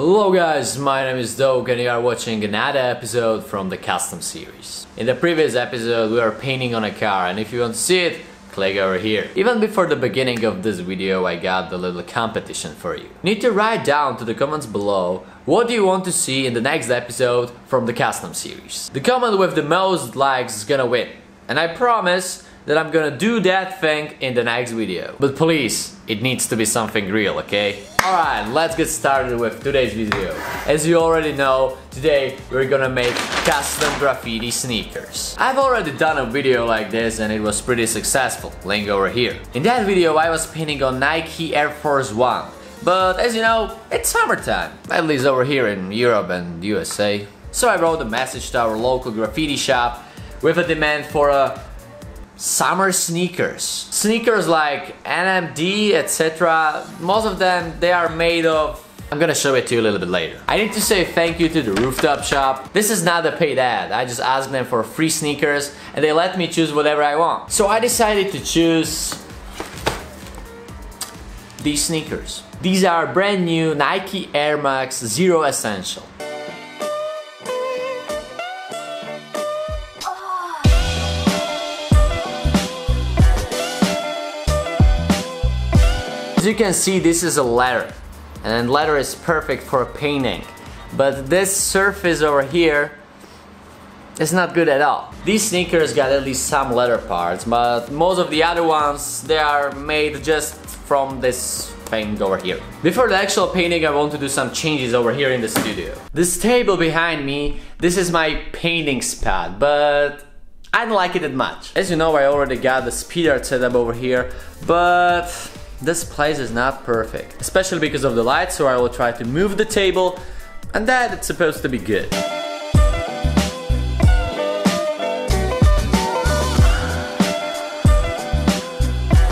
Hello guys, my name is Doug and you are watching another episode from the custom series. In the previous episode we are painting on a car, and if you want to see it, click over here. Even before the beginning of this video I got the little competition for you. You need to write down to the comments below what do you want to see in the next episode from the custom series. The comment with the most likes is gonna win, and I promise that I'm gonna do that thing in the next video. But please, it needs to be something real, okay? Alright, let's get started with today's video. As you already know, today we're gonna make custom graffiti sneakers. I've already done a video like this and it was pretty successful, link over here. In that video I was painting on Nike Air Force One, but as you know, it's summertime, at least over here in Europe and USA. So I wrote a message to our local graffiti shop with a demand for a summer sneakers. Sneakers like NMD, etc. Most of them, they are made of... I'm gonna show it to you a little bit later. I need to say thank you to the Rooftop shop. This is not a paid ad. I just asked them for free sneakers and they let me choose whatever I want. So I decided to choose these sneakers. These are brand new Nike Air Max Zero Essential. As you can see, this is a leather, and leather is perfect for painting, but this surface over here is not good at all. These sneakers got at least some leather parts, but most of the other ones, they are made just from this thing over here. Before the actual painting, I want to do some changes over here in the studio. This table behind me, this is my painting spot, but I don't like it that much. As you know, I already got the speed art setup over here, but this place is not perfect, especially because of the light, so I will try to move the table, and that it's supposed to be good.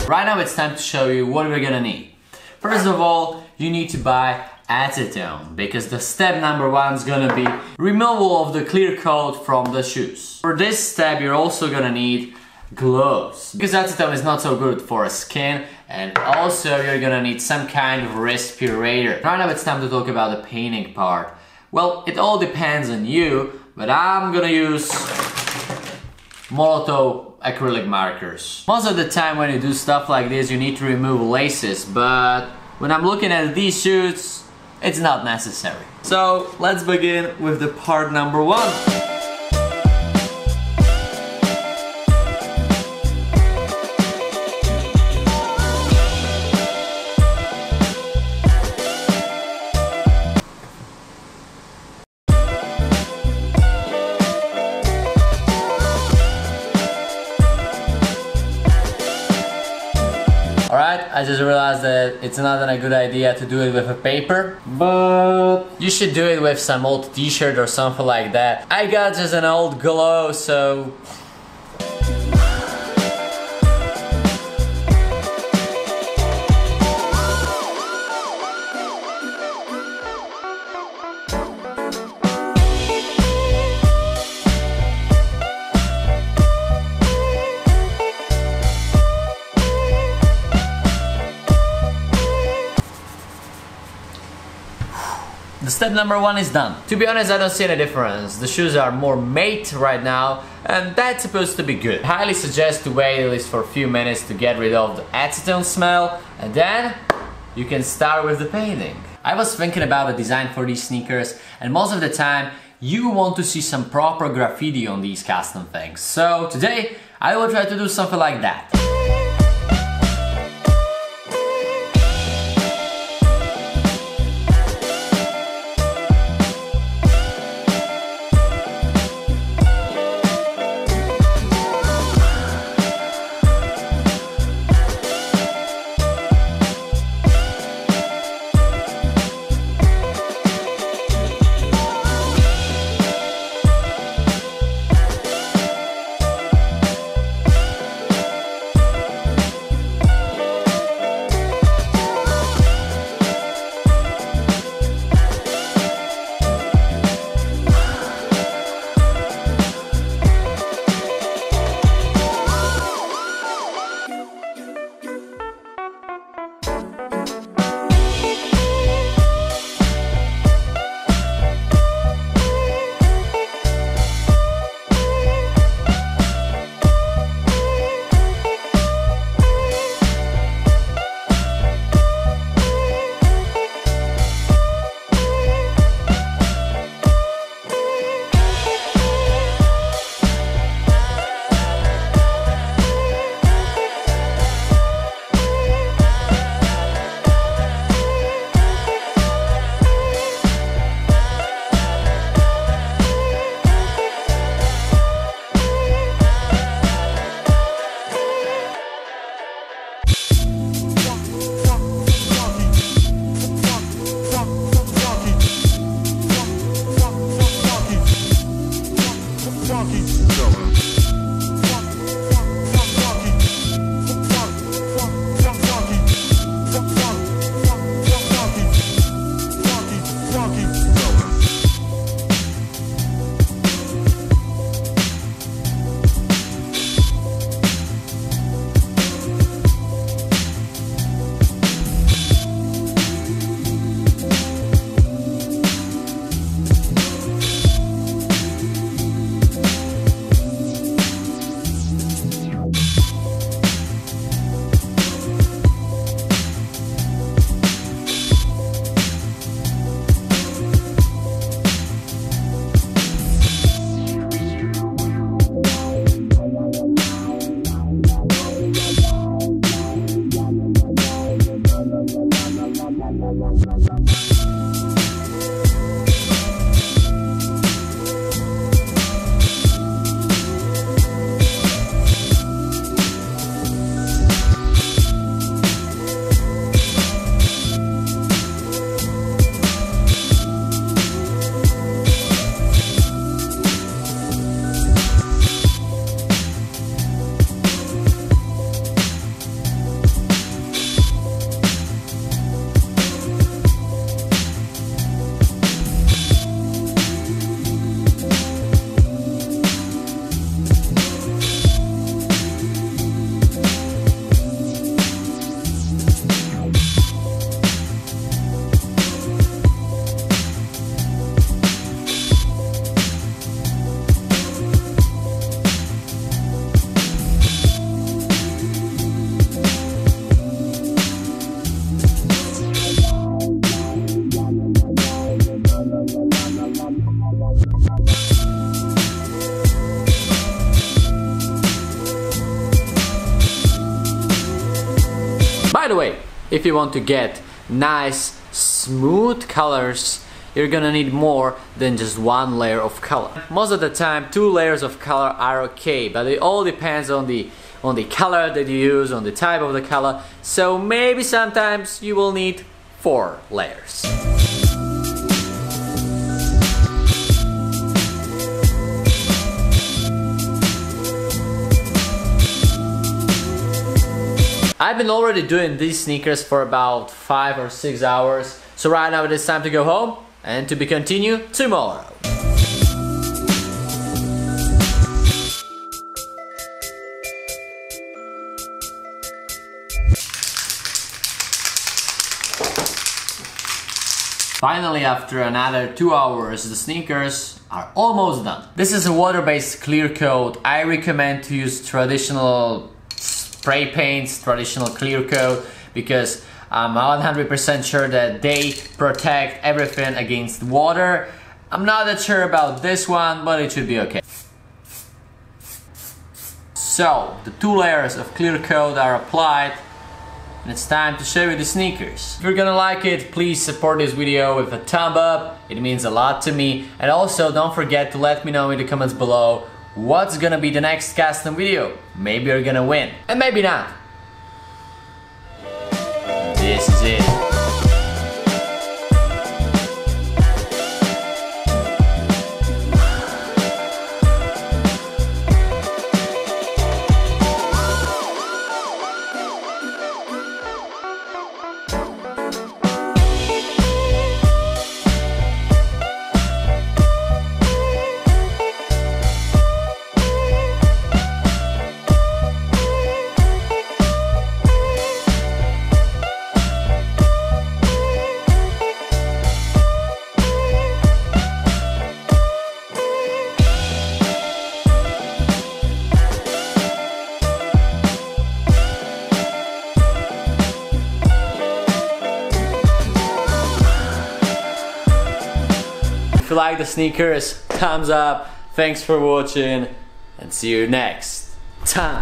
Right now it's time to show you what we're gonna need. First of all, you need to buy acetone, because the step number one is gonna be removal of the clear coat from the shoes. For this step you're also gonna need gloves, because acetone is not so good for skin, and also you're gonna need some kind of respirator. Right now it's time to talk about the painting part. Well, it all depends on you, but I'm gonna use molotov acrylic markers. Most of the time when you do stuff like this you need to remove laces, but when I'm looking at these shoes it's not necessary. So let's begin with the part number one. Alright, I just realized that it's not a good idea to do it with a paper, but you should do it with some old t-shirt or something like that. I got just an old glow, so... The step number one is done. To be honest, I don't see any difference. The shoes are more matte right now, and that's supposed to be good. I highly suggest to wait at least for a few minutes to get rid of the acetone smell, and then you can start with the painting. I was thinking about the design for these sneakers, and most of the time you want to see some proper graffiti on these custom things. So today I will try to do something like that. if you want to get nice smooth colors, you're gonna need more than just one layer of color. Most of the time, 2 layers of color are okay, but it all depends on the color that you use, on the type of the color, so maybe sometimes you will need 4 layers. I've been already doing these sneakers for about 5 or 6 hours, so right now it is time to go home and to be continued tomorrow. Finally, after another 2 hours, the sneakers are almost done. This is a water-based clear coat. I recommend to use traditional spray paints, traditional clear coat, because I'm 100% sure that they protect everything against water. I'm not that sure about this one, but it should be okay. So, the 2 layers of clear coat are applied, and it's time to show you the sneakers. If you're gonna like it, please support this video with a thumb up. It means a lot to me. And also, don't forget to let me know in the comments below what's gonna be the next custom video. Maybe you're gonna win, and maybe not. This is it. If you like the sneakers, thumbs up, thanks for watching, and see you next time.